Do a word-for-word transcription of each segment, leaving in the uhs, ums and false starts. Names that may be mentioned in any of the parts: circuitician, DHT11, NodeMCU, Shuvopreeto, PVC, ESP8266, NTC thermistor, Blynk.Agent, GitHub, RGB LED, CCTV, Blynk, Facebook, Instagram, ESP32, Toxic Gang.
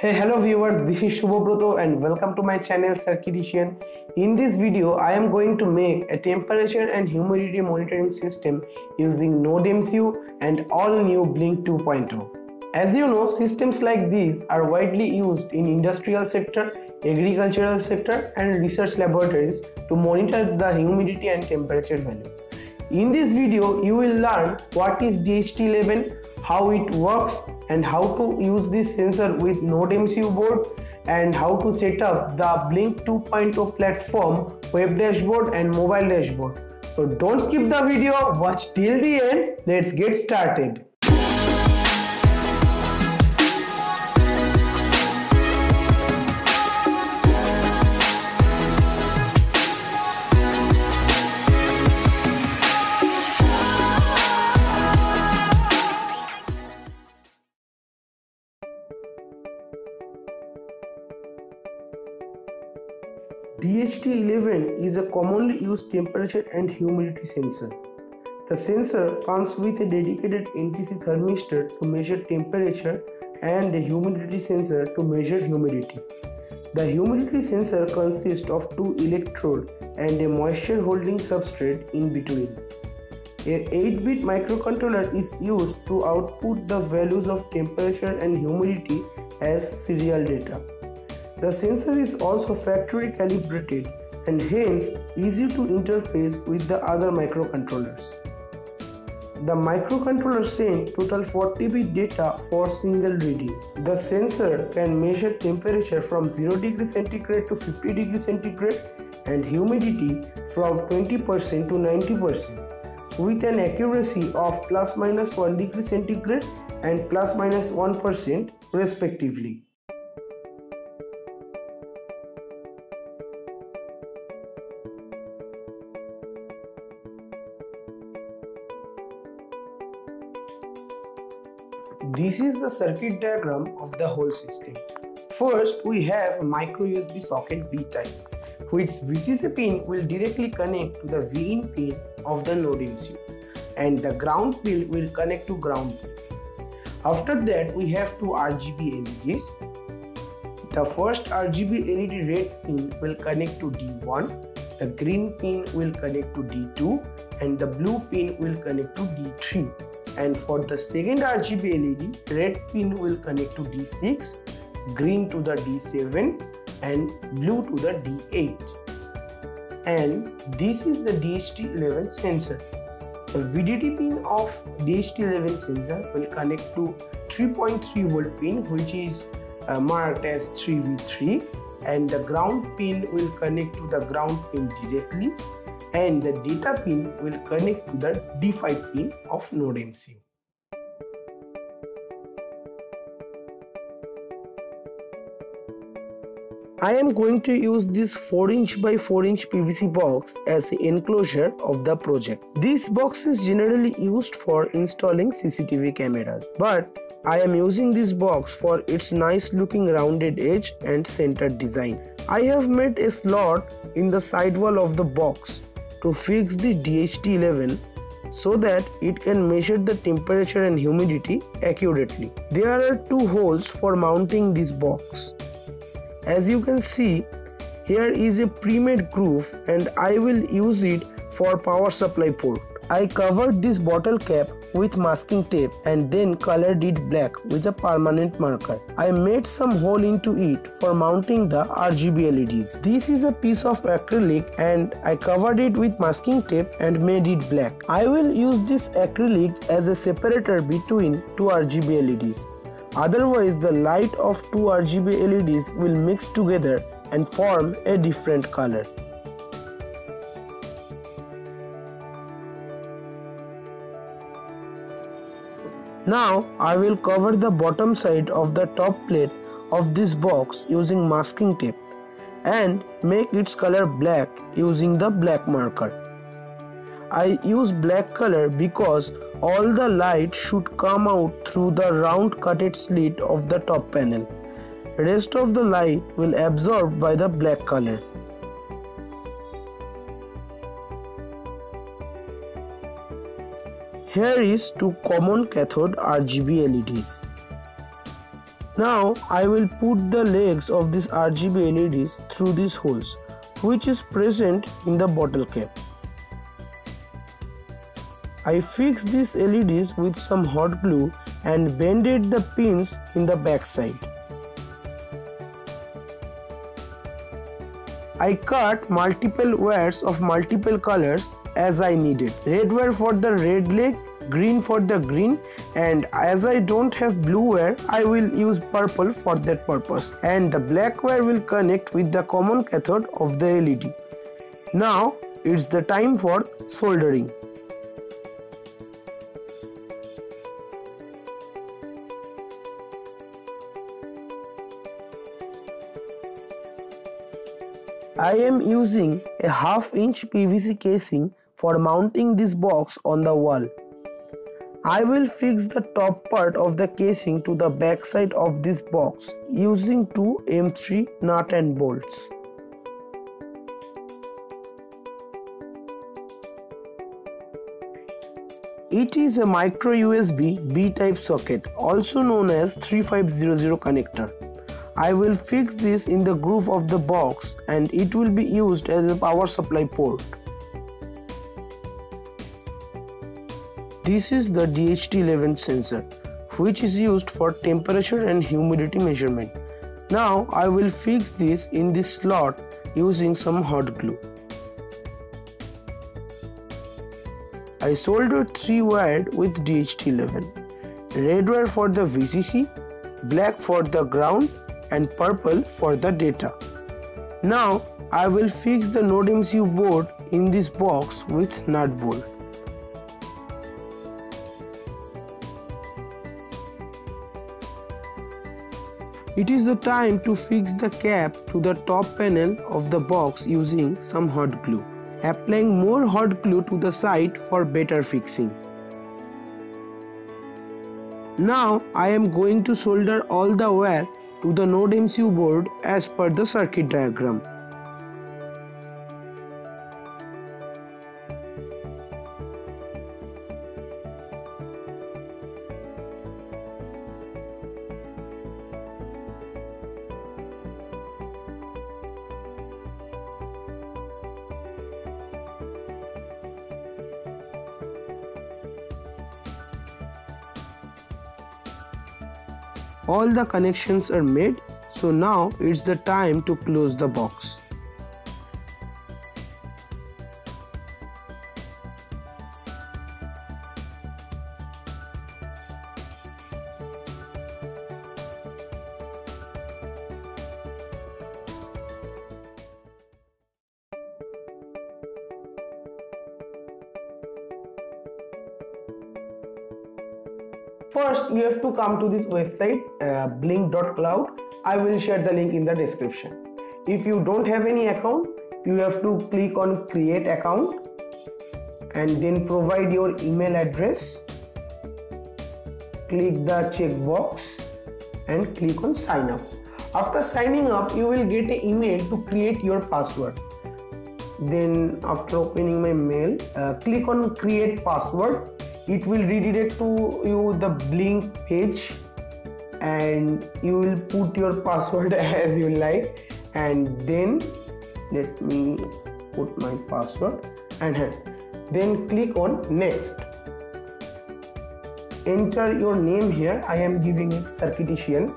Hey, hello viewers, this is Shuvopreeto and welcome to my channel Circuitician. In this video, I am going to make a temperature and humidity monitoring system using NodeMCU and all new Blynk two point oh. As you know, systems like these are widely used in industrial sector, agricultural sector and research laboratories to monitor the humidity and temperature value. In this video, you will learn what is D H T eleven, how it works, and how to use this sensor with NodeMCU board, and how to set up the Blynk two point oh platform web dashboard and mobile dashboard. So don't skip the video, watch till the end. Let's get started. D H T eleven is a commonly used temperature and humidity sensor. The sensor comes with a dedicated N T C thermistor to measure temperature and a humidity sensor to measure humidity. The humidity sensor consists of two electrodes and a moisture holding substrate in between. An eight bit microcontroller is used to output the values of temperature and humidity as serial data. The sensor is also factory calibrated and hence easy to interface with the other microcontrollers. The microcontroller sends total forty bit data for single reading. The sensor can measure temperature from zero degree centigrade to fifty degree centigrade and humidity from twenty percent to ninety percent with an accuracy of plus minus one degree centigrade and plus minus one percent respectively. This is the circuit diagram of the whole system. First, we have micro U S B socket B type, which V C C pin will directly connect to the V in pin of the NodeMCU, and the ground pin will connect to ground pin. After that, we have two R G B L E Ds. The first R G B L E D red pin will connect to D one, the green pin will connect to D two, and the blue pin will connect to D three. And for the second R G B L E D, red pin will connect to D six, green to the D seven and blue to the D eight. And this is the D H T eleven sensor. The V D D pin of D H T eleven sensor will connect to three point three volt pin, which is uh, marked as three V three, and the ground pin will connect to the ground pin directly, and the data pin will connect to the D five pin of NodeMCU. I am going to use this four inch by four inch P V C box as the enclosure of the project. This box is generally used for installing C C T V cameras, but I am using this box for its nice looking rounded edge and centered design. I have made a slot in the sidewall of the box to fix the D H T eleven so that it can measure the temperature and humidity accurately. There are two holes for mounting this box. As you can see, here is a pre-made groove and I will use it for power supply port. I covered this bottle cap with masking tape and then colored it black with a permanent marker. I made some hole into it for mounting the R G B L E Ds. This is a piece of acrylic and I covered it with masking tape and made it black. I will use this acrylic as a separator between two R G B L E Ds. Otherwise, the light of two R G B L E Ds will mix together and form a different color. Now I will cover the bottom side of the top plate of this box using masking tape and make its color black using the black marker. I use black color because all the light should come out through the round cutted slit of the top panel. Rest of the light will absorb by the black color. Here is two common cathode R G B L E Ds. Now I will put the legs of these R G B L E Ds through these holes, which is present in the bottle cap. I fixed these L E Ds with some hot glue and bended the pins in the back side. I cut multiple wires of multiple colors as I needed. Red wire for the red leg, green for the green, and as I don't have blue wire, I will use purple for that purpose, and the black wire will connect with the common cathode of the L E D. Now it's the time for soldering. I am using a half inch P V C casing for mounting this box on the wall. I will fix the top part of the casing to the back side of this box using two M three nut and bolts. It is a micro U S B B-type socket, also known as thirty-five hundred connector. I will fix this in the groove of the box and it will be used as a power supply port. This is the D H T eleven sensor, which is used for temperature and humidity measurement. Now I will fix this in this slot using some hot glue. I soldered three wires with D H T eleven, red wire for the V C C, black for the ground, and purple for the data. Now I will fix the NodeMCU board in this box with nut bolt. It is the time to fix the cap to the top panel of the box using some hot glue, applying more hot glue to the side for better fixing. Now I am going to solder all the wire to the NodeMCU board as per the circuit diagram. All the connections are made, so now it's the time to close the box. First, you have to come to this website uh, Blynk dot cloud. I will share the link in the description. If you don't have any account, you have to click on create account and then provide your email address. Click the checkbox and click on sign up. After signing up, you will get an email to create your password. Then after opening my mail, uh, click on create password. It will redirect to you the Blynk page and you will put your password as you like, and then let me put my password and then click on next. Enter your name here. I am giving it circuitician.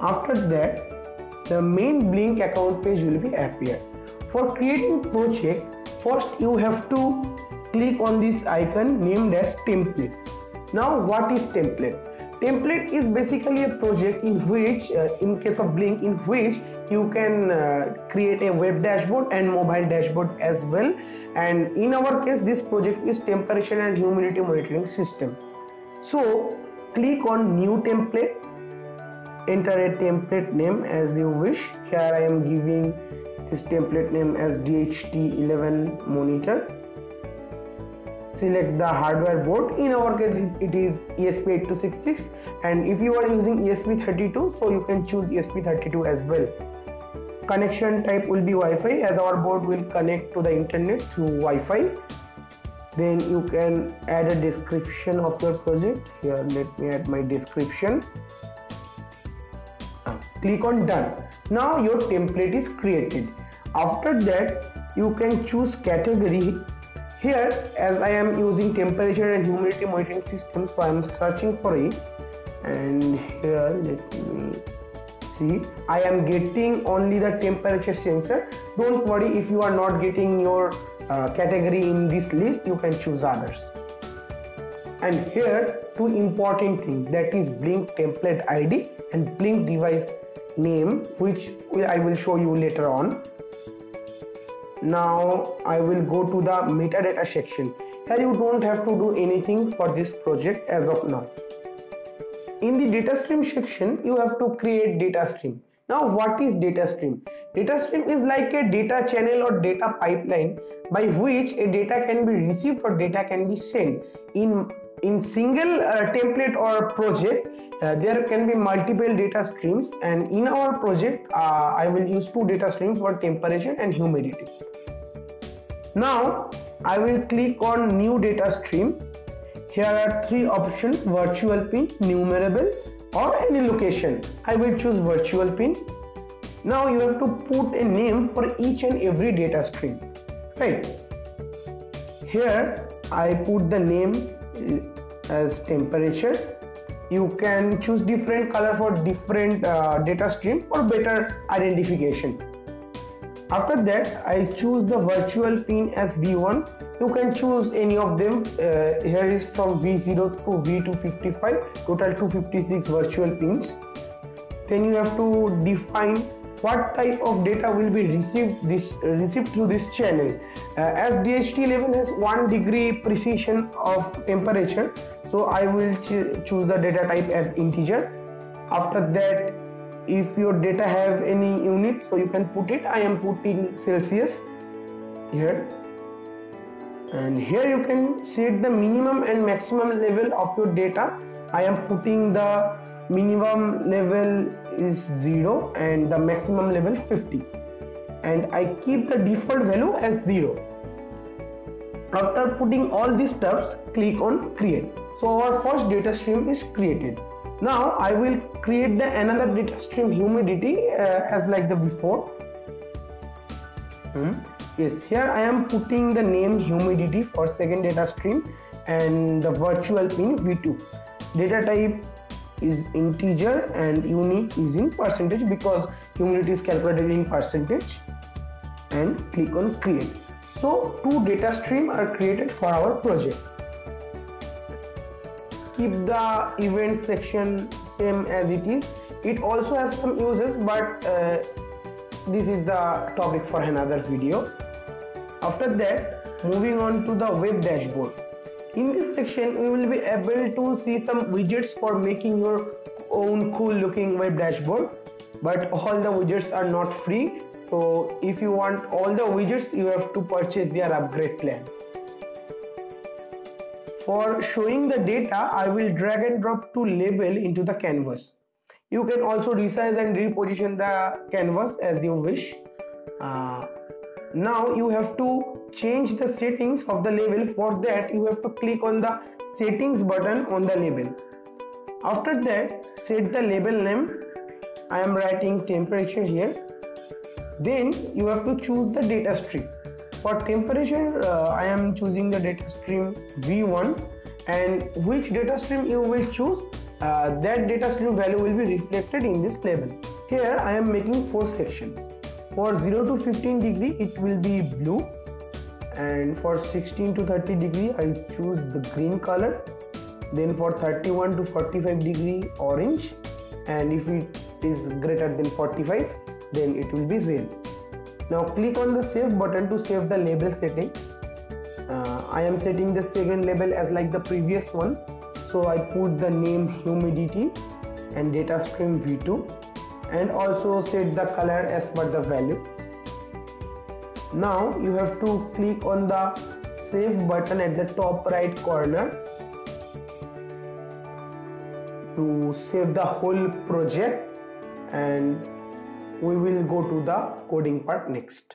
After that, the main Blynk account page will be appear. For creating project, first you have to click on this icon named as template. Now what is template? Template is basically a project in which, uh, in case of Blynk, in which you can uh, create a web dashboard and mobile dashboard as well. And in our case, this project is temperature and humidity monitoring system. So click on new template, enter a template name as you wish. Here I am giving this template name as D H T eleven monitor. Select the hardware board. In our case it is E S P eight two six six, and if you are using E S P thirty-two, so you can choose E S P thirty-two as well. Connection type will be Wi-Fi, as our board will connect to the internet through Wi-Fi. Then you can add a description of your project. Here let me add my description. Click on done. Now your template is created. After that, you can choose category. Here, as I am using temperature and humidity monitoring system, so I am searching for it. And here, let me see. I am getting only the temperature sensor. Don't worry if you are not getting your uh, category in this list. You can choose others. And here, two important things, that is Blynk template I D and Blynk device name, which I will show you later on. Now I will go to the metadata section. Here you don't have to do anything for this project as of now. In the data stream section, you have to create data stream. Now what is data stream? Data stream is like a data channel or data pipeline by which a data can be received or data can be sent. In In single uh, template or project, uh, there can be multiple data streams, and in our project, uh, I will use two data streams for temperature and humidity. Now, I will click on new data stream. Here are three options: virtual pin, numerable, or any location. I will choose virtual pin. Now you have to put a name for each and every data stream. Right. Here, I put the name as temperature. You can choose different color for different uh, data stream for better identification. After that, I choose the virtual pin as V one. You can choose any of them. Uh, here is from V zero to V two fifty-five, total two fifty-six virtual pins. Then you have to define what type of data will be received this uh, received through this channel. Uh, as D H T eleven has one degree precision of temperature, so I will ch choose the data type as integer. After that, if your data have any unit, so you can put it. I am putting Celsius here. And here you can set the minimum and maximum level of your data. I am putting the minimum level is zero and the maximum level fifty. And I keep the default value as zero. After putting all these steps, click on create. So our first data stream is created. Now I will create the another data stream, humidity, uh, as like the before. Hmm. Yes, here I am putting the name humidity for second data stream and the virtual pin V two. Data type is integer and unit is in percentage because humidity is calculated in percentage, and click on create. So two data streams are created for our project. Keep the event section same as it is. It also has some uses, but uh, this is the topic for another video. After that, moving on to the web dashboard. In this section, we will be able to see some widgets for making your own cool looking web dashboard. But all the widgets are not free. So if you want all the widgets, you have to purchase their upgrade plan. For showing the data, I will drag and drop two labels into the canvas. You can also resize and reposition the canvas as you wish. Uh, Now you have to change the settings of the label. For that, you have to click on the settings button on the label. After that, set the label name. I am writing temperature here. Then you have to choose the data stream. For temperature, uh, I am choosing the data stream V one, and which data stream you will choose, uh, that data stream value will be reflected in this label. Here I am making four sections. For zero to fifteen degree, it will be blue, and for sixteen to thirty degree, I choose the green color. Then for thirty-one to forty-five degree, orange, and if it is greater than forty-five, then it will be red. Now click on the save button to save the label settings. Uh, I am setting the second label as like the previous one, so I put the name humidity and data stream V two. And also set the color as per the value. Now you have to click on the save button at the top right corner to save the whole project, and we will go to the coding part next.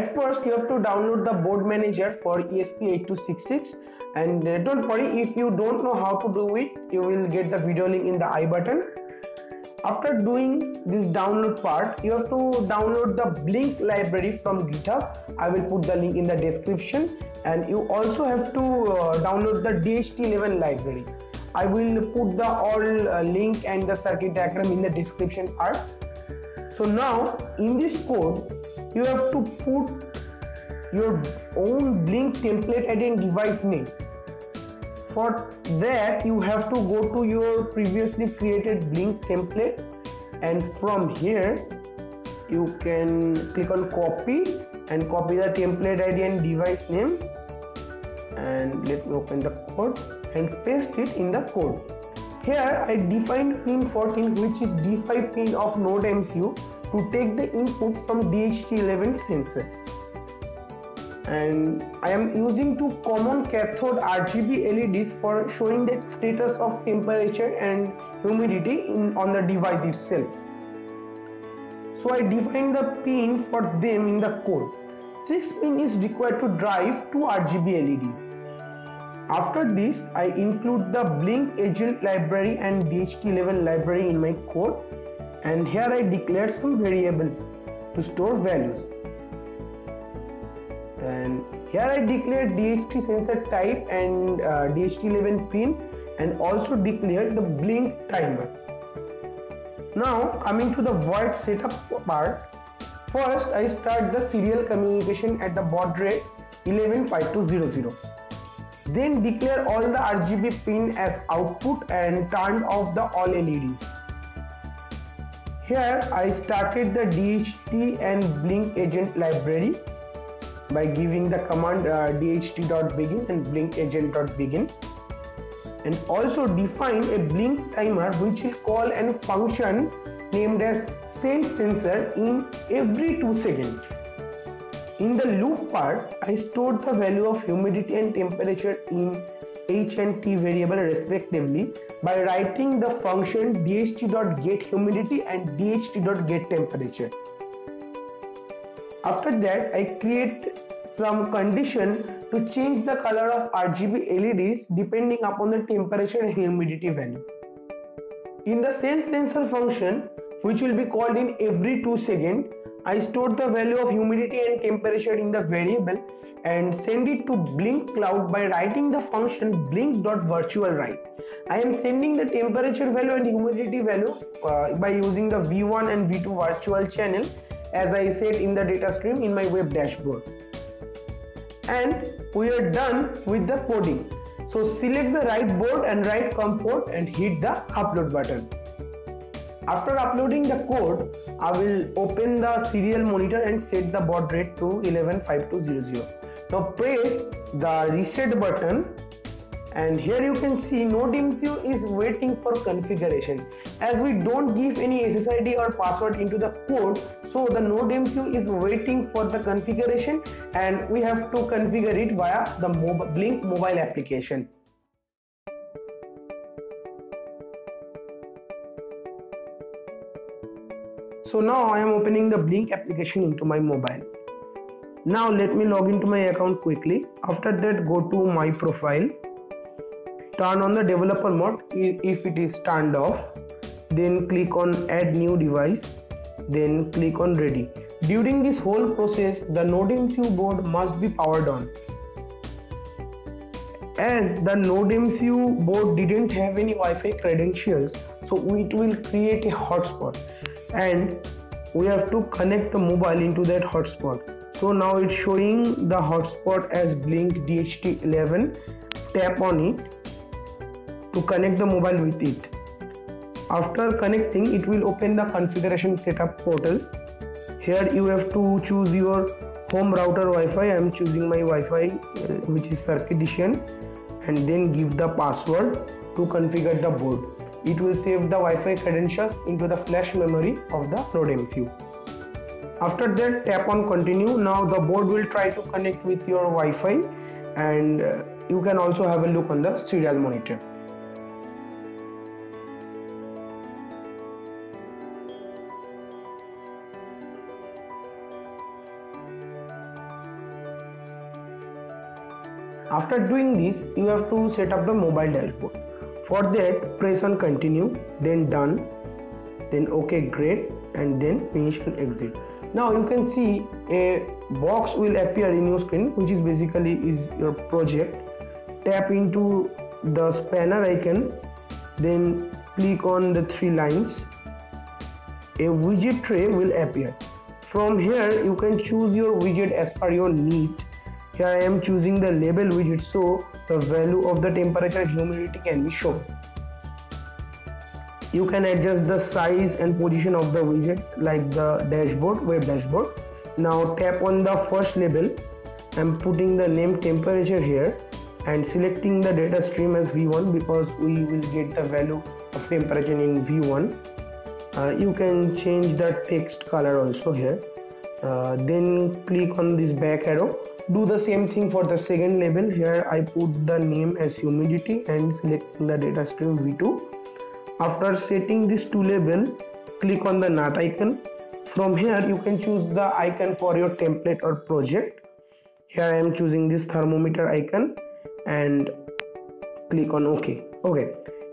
At first, you have to download the board manager for E S P eight two six six. And uh, don't worry, if you don't know how to do it, you will get the video link in the I button. After doing this download part, you have to download the Blynk library from GitHub. I will put the link in the description, and you also have to uh, download the D H T eleven library. I will put the all uh, link and the circuit diagram in the description part. So now in this code, you have to put your own Blynk template at a device name. For that, you have to go to your previously created Blynk template, and from here you can click on copy and copy the template I D and device name, and let me open the code and paste it in the code. Here I defined pin fourteen, which is D five pin of NodeMCU, to take the input from D H T eleven sensor. And I am using two common cathode R G B L E Ds for showing the status of temperature and humidity in, on the device itself. So I define the pin for them in the code. six pin is required to drive two R G B L E Ds. After this, I include the Blynk.Agent library and D H T eleven library in my code, and here I declare some variable to store values. And here I declare D H T sensor type and uh, D H T eleven pin, and also declare the Blynk timer. Now coming to the void setup part, first I start the serial communication at the baud rate eleven fifty-two hundred. Then declare all the R G B pin as output and turn off the all L E Ds. Here I started the D H T and Blynk.Agent library by giving the command uh, D H T dot begin and Blynk.Agent dot begin, and also define a Blynk timer which will call a function named as send sensor in every two seconds. In the loop part, I stored the value of humidity and temperature in H and T variable respectively by writing the function D H T dot get humidity and D H T dot get temperature. After that, I create some condition to change the color of R G B L E Ds depending upon the temperature and humidity value. In the send sensor function, which will be called in every two seconds, I stored the value of humidity and temperature in the variable and send it to Blynk Cloud by writing the function Blynk dot virtual write. I am sending the temperature value and humidity value uh, by using the V one and V two virtual channel, as I said in the data stream in my web dashboard. And we are done with the coding. So select the right board and write comport and hit the upload button. After uploading the code, I will open the serial monitor and set the baud rate to eleven fifty-two hundred. Now press the reset button, and here you can see NodeMCU is waiting for configuration. As we don't give any S S I D or password into the code, so the NodeMCU is waiting for the configuration, and we have to configure it via the Blynk mobile application. So now I am opening the Blynk application into my mobile. Now let me log into my account quickly. After that, go to my profile. Turn on the developer mode if it is turned off. Then click on add new device. Then click on ready. During this whole process, the NodeMCU board must be powered on. As the NodeMCU board didn't have any Wi-Fi credentials, so it will create a hotspot, and we have to connect the mobile into that hotspot. So now it's showing the hotspot as Blynk D H T eleven. Tap on it to connect the mobile with it. After connecting, it will open the configuration setup portal. Here you have to choose your home router Wi-Fi. I am choosing my Wi-Fi, which is Circuitician, and then give the password to configure the board. It will save the Wi-Fi credentials into the flash memory of the NodeMCU. After that, tap on continue. Now the board will try to connect with your Wi-Fi, and you can also have a look on the serial monitor. After doing this, you have to set up the mobile dashboard. For that, press on continue, then done, then OK, great, and then finish and exit. Now you can see a box will appear in your screen, which is basically is your project. Tap into the spanner icon, then click on the three lines. A widget tray will appear. From here you can choose your widget as per your need. Here I am choosing the label widget, so the value of the temperature and humidity can be shown. You can adjust the size and position of the widget, like the dashboard, web dashboard. Now tap on the first label. I'm putting the name temperature here and selecting the data stream as V one, because we will get the value of temperature in V one. Uh, you can change the text color also here. Uh, then click on this back arrow. Do the same thing for the second label. Here I put the name as humidity and selecting the data stream V two. After setting this two label, click on the N U T icon. From here you can choose the icon for your template or project. Here I am choosing this thermometer icon and click on OK. Okay.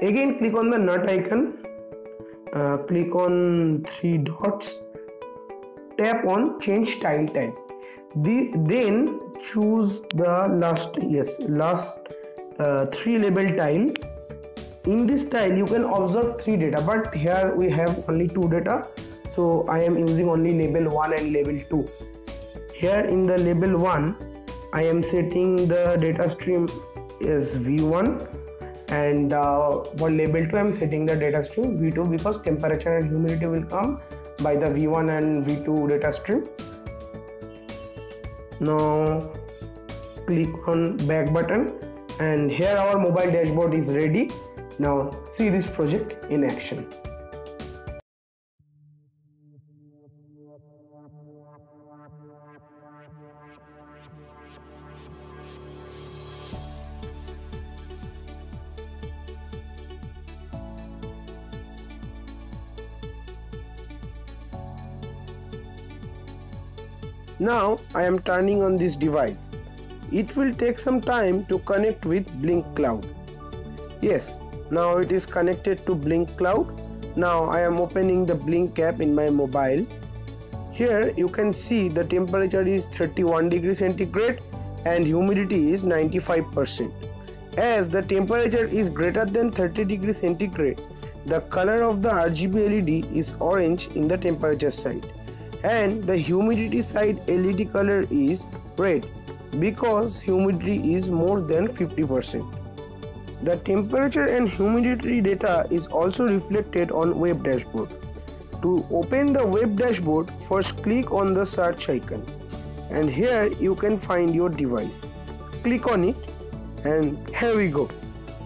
Again click on the N U T icon, uh, click on three dots, tap on change tile type. The, then choose the last, yes, last uh, three label tile. In this tile you can observe three data, but here we have only two data, so I am using only label one and label two. Here in the label one I am setting the data stream as V one, and uh, for label two I am setting the data stream V two, because temperature and humidity will come by the V one and V two data stream. Now click on back button, and here our mobile dashboard is ready. Now see this project in action. Now I am turning on this device. It will take some time to connect with Blynk Cloud. Yes. Now it is connected to Blynk Cloud. Now I am opening the Blynk app in my mobile. Here you can see the temperature is thirty-one degrees centigrade and humidity is ninety-five percent. As the temperature is greater than thirty degrees centigrade, the color of the R G B L E D is orange in the temperature side, and the humidity side L E D color is red because humidity is more than fifty percent. The temperature and humidity data is also reflected on web dashboard. To open the web dashboard, first click on the search icon, and here you can find your device. Click on it, and here we go.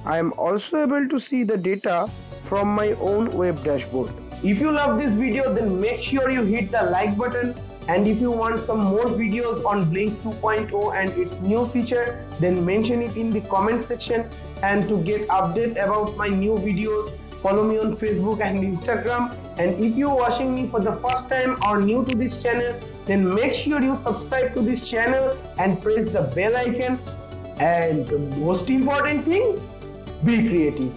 I am also able to see the data from my own web dashboard. If you love this video, then make sure you hit the like button. And if you want some more videos on Blynk two point oh and its new feature, then mention it in the comment section. And to get updates about my new videos, follow me on Facebook and Instagram. And if you're watching me for the first time or new to this channel, then make sure you subscribe to this channel and press the bell icon. And the most important thing, be creative.